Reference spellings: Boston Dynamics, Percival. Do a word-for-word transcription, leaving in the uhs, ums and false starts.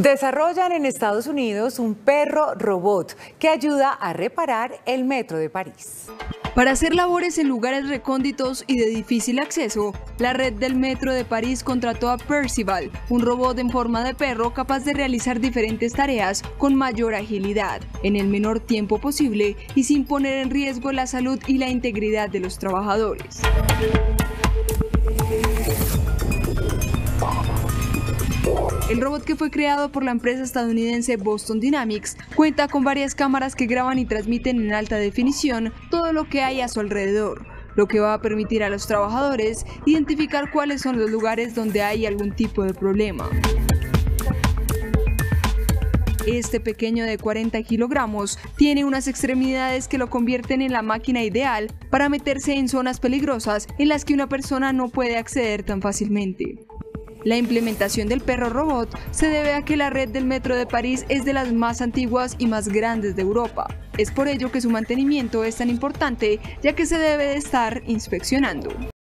Desarrollan en Estados Unidos un perro robot que ayuda a reparar el metro de París. Para hacer labores en lugares recónditos y de difícil acceso, la red del metro de París contrató a Percival, un robot en forma de perro capaz de realizar diferentes tareas con mayor agilidad, en el menor tiempo posible y sin poner en riesgo la salud y la integridad de los trabajadores. El robot, que fue creado por la empresa estadounidense Boston Dynamics, cuenta con varias cámaras que graban y transmiten en alta definición todo lo que hay a su alrededor, lo que va a permitir a los trabajadores identificar cuáles son los lugares donde hay algún tipo de problema. Este pequeño de cuarenta kilogramos tiene unas extremidades que lo convierten en la máquina ideal para meterse en zonas peligrosas en las que una persona no puede acceder tan fácilmente. La implementación del perro robot se debe a que la red del metro de París es de las más antiguas y más grandes de Europa. Es por ello que su mantenimiento es tan importante, ya que se debe de estar inspeccionando.